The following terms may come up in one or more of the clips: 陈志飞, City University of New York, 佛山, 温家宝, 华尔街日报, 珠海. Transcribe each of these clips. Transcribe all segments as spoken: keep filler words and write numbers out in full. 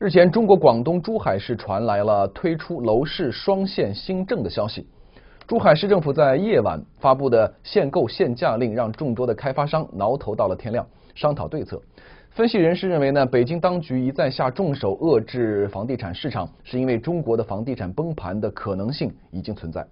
日前，中国广东珠海市传来了推出楼市双限新政的消息。珠海市政府在夜晚发布的限购限价令，让众多的开发商挠头到了天亮，商讨对策。分析人士认为呢，北京当局一再下重手遏制房地产市场，是因为中国的房地产崩盘的可能性已经存在。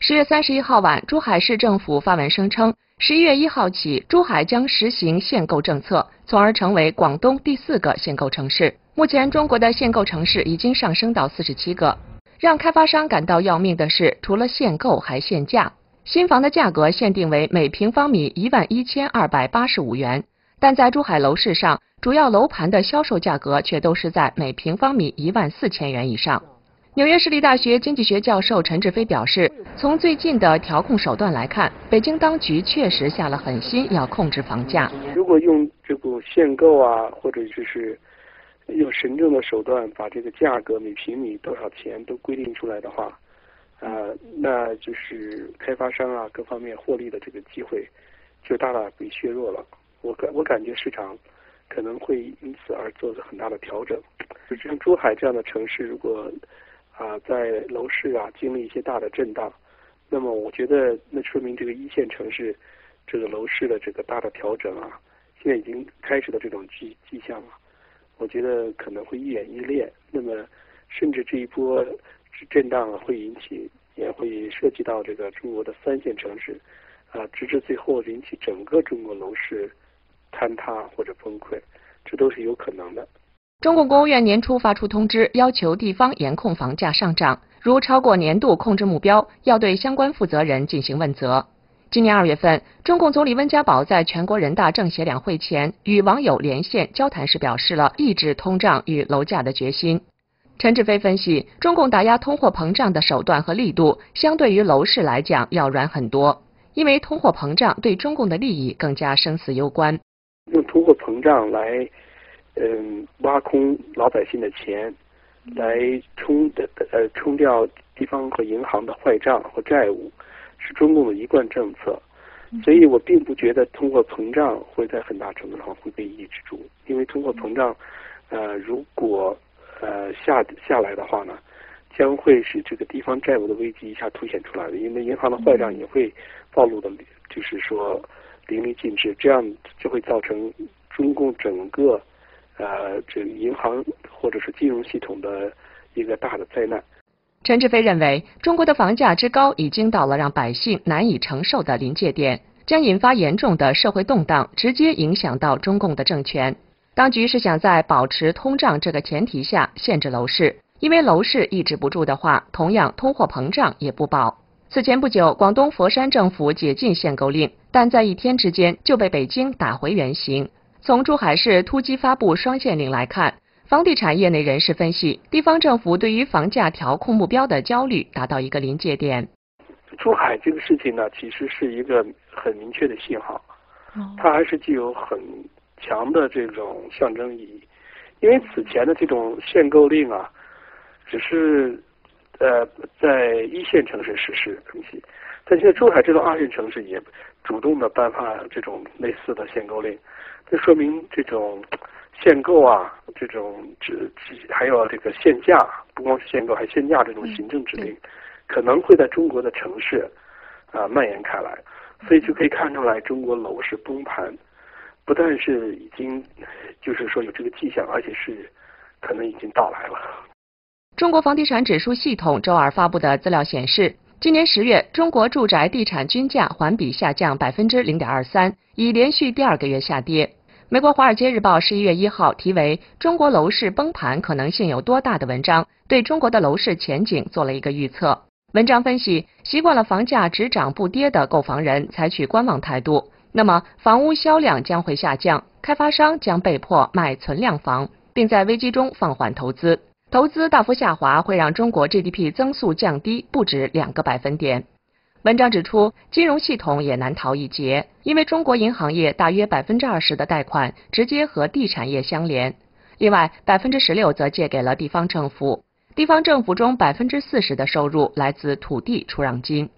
十月三十一号晚，珠海市政府发文声称，十一月一号起，珠海将实行限购政策，从而成为广东第四个限购城市。目前，中国的限购城市已经上升到四十七个。让开发商感到要命的是，除了限购，还限价。新房的价格限定为每平方米一万一千二百八十五元，但在珠海楼市上，主要楼盘的销售价格却都是在每平方米一万四千元以上。 纽约市立大学经济学教授陈志飞表示，从最近的调控手段来看，北京当局确实下了狠心要控制房价。如果用这种限购啊，或者就是用神政的手段把这个价格每平米多少钱都规定出来的话，啊、呃，那就是开发商啊各方面获利的这个机会就大大被削弱了。我感我感觉市场可能会因此而做出很大的调整。就像珠海这样的城市，如果 啊，在楼市啊经历一些大的震荡，那么我觉得那说明这个一线城市这个楼市的这个大的调整啊，现在已经开始的这种迹迹象了、啊，我觉得可能会愈演愈烈。那么甚至这一波震荡啊，会引起也会涉及到这个中国的三线城市，啊，直至最后引起整个中国楼市坍塌或者崩溃，这都是有可能的。 中共国务院年初发出通知，要求地方严控房价上涨，如超过年度控制目标，要对相关负责人进行问责。今年二月份，中共总理温家宝在全国人大政协两会前与网友连线交谈时，表示了抑制通胀与楼价的决心。陈志飞分析，中共打压通货膨胀的手段和力度，相对于楼市来讲要软很多，因为通货膨胀对中共的利益更加生死攸关。用通货膨胀来。 嗯，挖空老百姓的钱，来冲的呃冲掉地方和银行的坏账和债务，是中共的一贯政策。所以我并不觉得通货膨胀会在很大程度上会被抑制住，因为通货膨胀，呃，如果呃下下来的话呢，将会使这个地方债务的危机一下凸显出来的，因为银行的坏账也会暴露的，就是说淋漓尽致，这样就会造成中共整个。 呃，这银行或者是金融系统的一个大的灾难。陈志飞认为，中国的房价之高已经到了让百姓难以承受的临界点，将引发严重的社会动荡，直接影响到中共的政权。当局是想在保持通胀这个前提下限制楼市，因为楼市抑制不住的话，同样通货膨胀也不保。此前不久，广东佛山政府解禁限购令，但在一天之间就被北京打回原形。 从珠海市突击发布双限令来看，房地产业内人士分析，地方政府对于房价调控目标的焦虑达到一个临界点。珠海这个事情呢，其实是一个很明确的信号，它还是具有很强的这种象征意义。因为此前的这种限购令啊，只是呃在一线城市实施，但现在珠海这种二线城市也主动的颁发这种类似的限购令。 这说明这种限购啊，这种指还有这个限价，不光是限购，还限价这种行政指令，可能会在中国的城市啊、呃、蔓延开来，所以就可以看出来，中国楼市崩盘，不但是已经就是说有这个迹象，而且是可能已经到来了。中国房地产指数系统周二发布的资料显示。 今年十月，中国住宅地产均价环比下降百分之零点二三，已连续第二个月下跌。美国《华尔街日报》十一月一号题为“中国楼市崩盘可能性有多大”的文章，对中国的楼市前景做了一个预测。文章分析，习惯了房价只涨不跌的购房人采取观望态度，那么房屋销量将会下降，开发商将被迫卖存量房，并在危机中放缓投资。 投资大幅下滑会让中国 G D P 增速降低不止两个百分点。文章指出，金融系统也难逃一劫，因为中国银行业大约百分之二十的贷款直接和地产业相连，另外百分之十六则借给了地方政府。地方政府中百分之四十的收入来自土地出让金。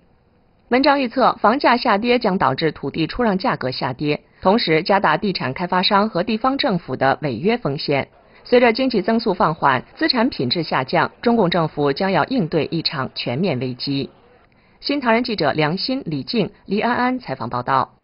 文章预测，房价下跌将导致土地出让价格下跌，同时加大地产开发商和地方政府的违约风险。随着经济增速放缓、资产品质下降，中共政府将要应对一场全面危机。新唐人记者梁鑫、李静、黎安安采访报道。